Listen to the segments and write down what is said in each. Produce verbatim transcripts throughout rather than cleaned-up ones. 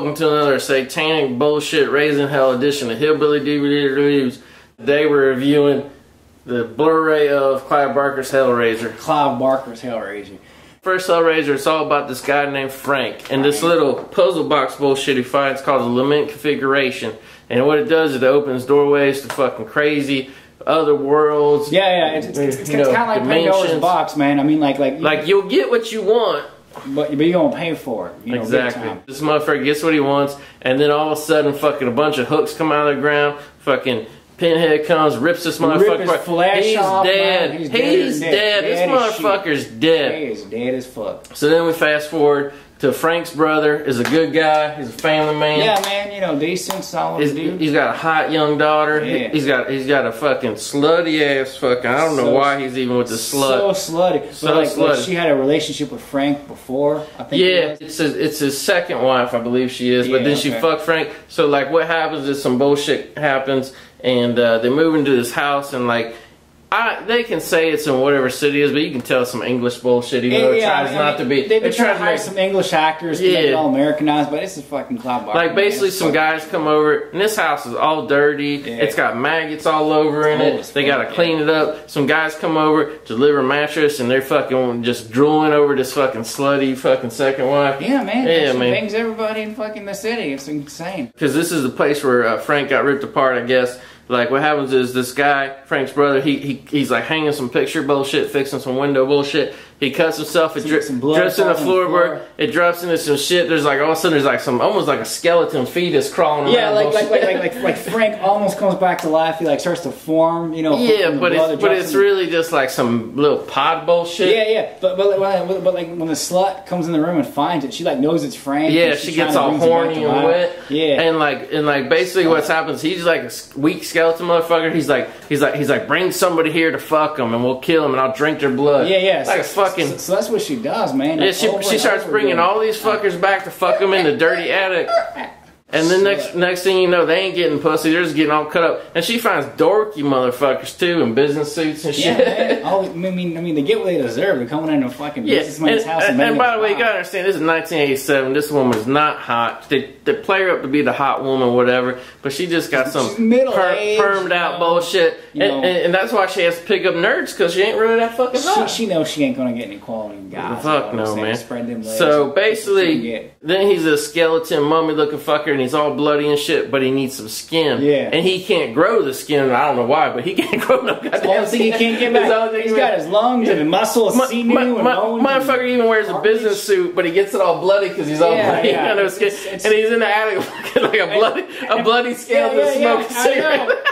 welcome to another satanic bullshit raising hell edition of Hillbilly D V D Reviews. Today we're reviewing the Blu-ray of Clive Barker's Hellraiser. Clive Barker's Hellraiser. First Hellraiser, it's all about this guy named Frank and this little puzzle box bullshit he finds called the Lament Configuration. And what it does is it opens doorways to fucking crazy other worlds. Yeah, yeah, it's, it's, it's, it's kind of like Pandora's box, man. I mean, like, like, you like can, you'll get what you want, but but you gonna pay for it. You know, exactly. This motherfucker gets what he wants, and then all of a sudden, fucking a bunch of hooks come out of the ground. Fucking Pinhead comes, rips this motherfucker. Rip his flesh He's, off, dead. He's, He's dead. He's dead. dead. This motherfucker's shit. dead. He is dead as fuck. So then we fast forward to Frank's brother, is a good guy, he's a family man. Yeah, man, you know, decent, solid he's, dude. He's got a hot young daughter. Yeah. He's got he's got a fucking slutty ass fucking, I don't so, know why he's even with the slut. So slutty. So but like, slutty. Like she had a relationship with Frank before, I think. Yeah, it it's, his, it's his second wife, I believe she is, yeah, but then okay. she fucked Frank. So like what happens is some bullshit happens, and uh, they move into this house, and like, I, they can say it's in whatever city it is, but you can tell some English bullshit, even yeah, though it yeah, tries I mean, not to be. They've been trying to hire make, some English actors to yeah. get it all Americanized, but it's a fucking Clive Barker. Like, basically, some guys come over, and this house is all dirty. Yeah. It's got maggots all over in it. They got to clean it up. Some guys come over to deliver a mattress, and they're fucking just drooling over this fucking slutty fucking second wife. Yeah, man. Yeah, man. Things everybody in fucking the city. It's insane. Because this is the place where uh, Frank got ripped apart, I guess. Like, what happens is this guy, Frank's brother, he, he he's like hanging some picture bullshit, fixing some window bullshit. He cuts himself, it dri drips in the floorboard, it drops into some shit. There's like, all of a sudden, there's like some, almost like a skeleton fetus crawling yeah, around. Yeah, like, like, like, like, like Frank almost comes back to life. He like starts to form, you know. Yeah, but blood, it's, but it's really just like some little pod bullshit. Yeah, yeah. But, but, like, when, but like when the slut comes in the room and finds it, she like knows it's Frank. Yeah, she gets all horny and wet. Yeah. And like, and like basically so, what's happens, he's like a weak skeleton motherfucker. He's like, he's like, he's like, bring somebody here to fuck him and we'll kill him and I'll drink their blood. Yeah, yeah. Like so, a fuck So, so that's what she does, man. Yeah, she, she starts bringing all these fuckers back to fuck them in the dirty attic. And then next next thing you know, they ain't getting pussy. They're just getting all cut up. And she finds dorky motherfuckers, too, in business suits and shit. Yeah, man. All, I, mean, I mean, they get what they deserve. They're coming in a fucking yeah. businessman's house. And, and, and by the way, you gotta understand, this is nineteen eighty-seven. This woman's not hot. They, they play her up to be the hot woman, whatever. But she just got some per, permed out um, bullshit. You know, and, and, and that's why she has to pick up nerds, because she ain't really that fucking hot. She, she knows she ain't gonna get any quality guys. Fuck no, man. Spread them legs. So basically, then he's a skeleton, mummy looking fucker. And he's all bloody and shit, but he needs some skin. Yeah. And he can't grow the skin. I don't know why, but he can't grow no goddamn skin. The only thing he can't get back. He's got his lungs and muscles, sinew and bone. Motherfucker even wears a business suit, but he gets it all bloody because he's all bloody. He got no skin. And he's in the attic fucking like a bloody, a bloody skeleton smoking cigarette.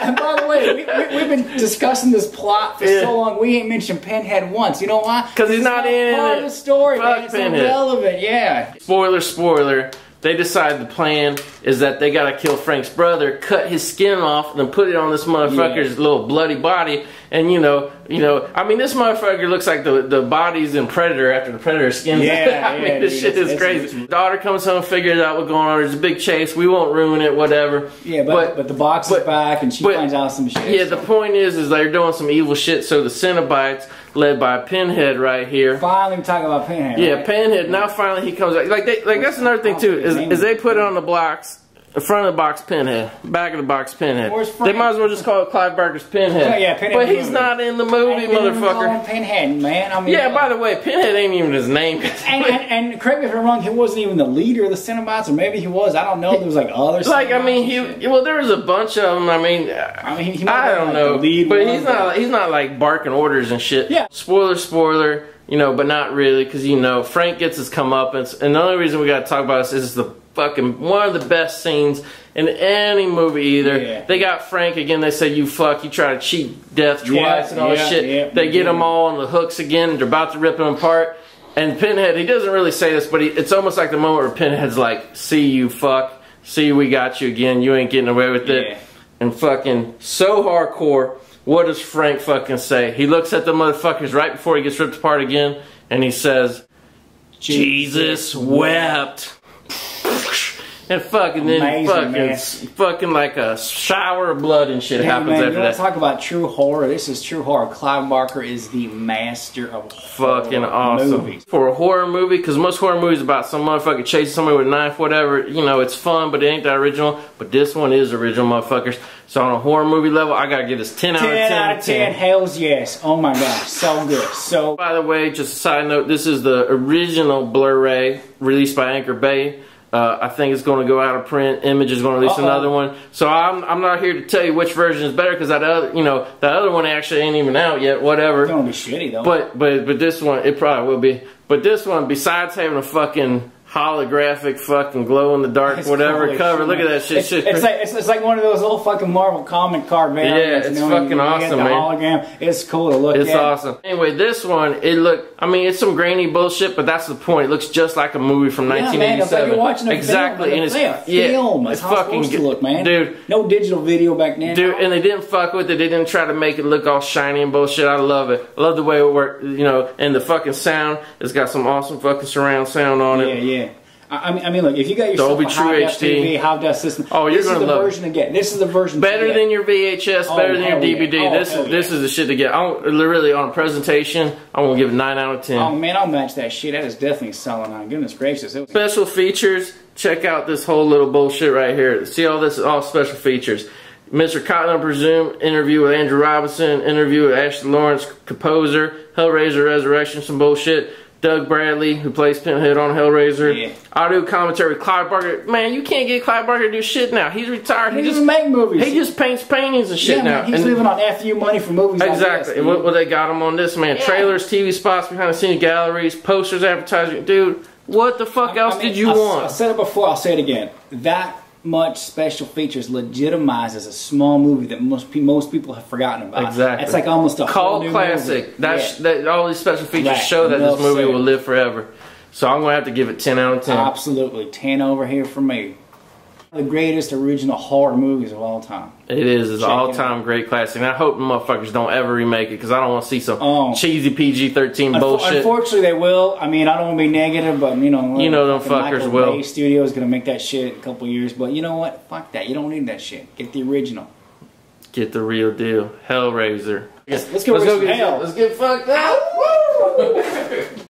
And by the way, we, we, we've been discussing this plot for yeah. so long. We ain't mentioned Pinhead once. You know why? Because he's not in part of the story. Man. It's irrelevant. Yeah. Spoiler, spoiler. They decide the plan is that they gotta kill Frank's brother, cut his skin off, and then put it on this motherfucker's yeah. little bloody body. And you know, you know, I mean, this motherfucker looks like the the body's in Predator after the Predator skins. Yeah, I yeah, mean, this dude, shit is crazy. Daughter comes home, figures out what's going on. There's a big chase. We won't ruin it, whatever. Yeah, but but, but the box but, is back, and she but, finds out some shit. Yeah, so. the point is, is they're doing some evil shit. So the Cenobites, led by Pinhead right here. Finally, we talking about Pinhead. Yeah, right? Pinhead. Yeah. Now finally he comes out. Like they, like that's another thing too. Is, is they put it on the blocks, in front of the box Pinhead, back of the box Pinhead. They might as well just call it Clive Barker's Pinhead. Oh, yeah, Pinhead but he's movie. not in the movie, motherfucker. Pinhead, man. I mean, yeah. Uh, by the way, Pinhead ain't even his name. and, and, and correct me if I'm wrong. He wasn't even the leader of the Cenobites, or maybe he was. I don't know. There was like other. Like Cenobites I mean, he. Well, there was a bunch of them. I mean, I mean, he might I don't like know. Lead but he's not. Like, he's not like barking orders and shit. Yeah. Spoiler, spoiler. You know, but not really, because you know Frank gets his comeuppance, and the only reason we got to talk about this is the fucking one of the best scenes in any movie either. Yeah. They got Frank again. They say you fuck, you try to cheat death twice yeah, and all yeah, this shit. Yeah, they yeah. get them all on the hooks again. And they're about to rip them apart. And Pinhead, he doesn't really say this, but he, it's almost like the moment where Pinhead's like, "See you fuck, see we got you again. You ain't getting away with it." Yeah. And fucking so hardcore. What does Frank fucking say? He looks at the motherfuckers right before he gets ripped apart again, and he says, Jesus wept. and fucking then fucking fucking like a shower of blood and shit yeah, happens man, after that. Talk about true horror. This is true horror. Clive Barker is the master of fucking awesome movies. For a horror movie, because most horror movies about some motherfucker chasing somebody with a knife, whatever. You know, it's fun, but it ain't that original. But this one is original, motherfuckers. So on a horror movie level, I gotta give this ten out of ten. ten out of ten. Hells yes. Oh my god, so good. So. By the way, just a side note, this is the original Blu-ray released by Anchor Bay. Uh, I think it's going to go out of print. Image is going to release uh-oh. another one. So I'm I'm not here to tell you which version is better because that other you know the other one actually ain't even out yet. Whatever. It's going to be shitty though. But but but this one it probably will be. But this one, besides having a fucking holographic fucking glow in the dark it's whatever cover, shit, look at that shit. It's, shit. It's, like, it's, it's like one of those little fucking Marvel comic card man. Yeah, it's fucking you, awesome, man. Hologram. It's cool to look it's at. It's awesome. Anyway, this one, it look. I mean, it's some grainy bullshit, but that's the point. It looks just like a movie from yeah, nineteen eighty-seven. Man, it's like you're watching a exactly, film, and it's yeah, film. It's, it's how fucking it's supposed to look, man. Dude, no digital video back then. Dude, and they didn't fuck with it. They didn't try to make it look all shiny and bullshit. I love it. I love the way it worked. You know, and the fucking sound. It's got some awesome fucking surround sound on it. Yeah, yeah. I mean, I mean, look. If you got yourself Dolby a high-def T V, high-def system, oh, you're this gonna is the love version it. to get. This is the version better to get. than your V H S, oh, better than your D V D. Yeah. Oh, this is yeah. this is the shit to get. I really on a presentation, I'm gonna give it nine out of ten. Oh man, I'll match that shit. That is definitely selling on. Goodness gracious! It was special features. Check out this whole little bullshit right here. See all this? All special features. Mister Cotton, I presume, interview with Andrew Robinson, interview with Ashley Laurence, composer, Hellraiser Resurrection, some bullshit. Doug Bradley, who plays Pinhead on Hellraiser. Yeah. Audio commentary with Clive Barker. Man, you can't get Clive Barker to do shit now. He's retired. He, he doesn't make movies. He just paints paintings and shit yeah, now. Man, he's and, living on F U money for movies. Exactly. Like what well, they got him on this, man. Yeah. Trailers, T V spots, behind the scenes galleries, posters, advertising. Dude, what the fuck I, else I mean, did you I, want? I said it before. I'll say it again. That much special features legitimizes a small movie that most pe most people have forgotten about. Exactly, it's like almost a cult classic. That's yeah. that all these special features right. show that Enough this movie said. will live forever. So I'm gonna have to give it ten out of ten. Absolutely, ten over here for me. The greatest original horror movies of all time. It is. It's an all-time great classic. And I hope motherfuckers don't ever remake it because I don't want to see some oh. cheesy P G thirteen bullshit. Unfortunately, they will. I mean, I don't want to be negative, but, you know. You know them fuckers will. Michael Bay Studio is going to make that shit in a couple years. But you know what? Fuck that. You don't need that shit. Get the original. Get the real deal. Hellraiser. Let's, let's, get let's go get hell. Let's get fucked up.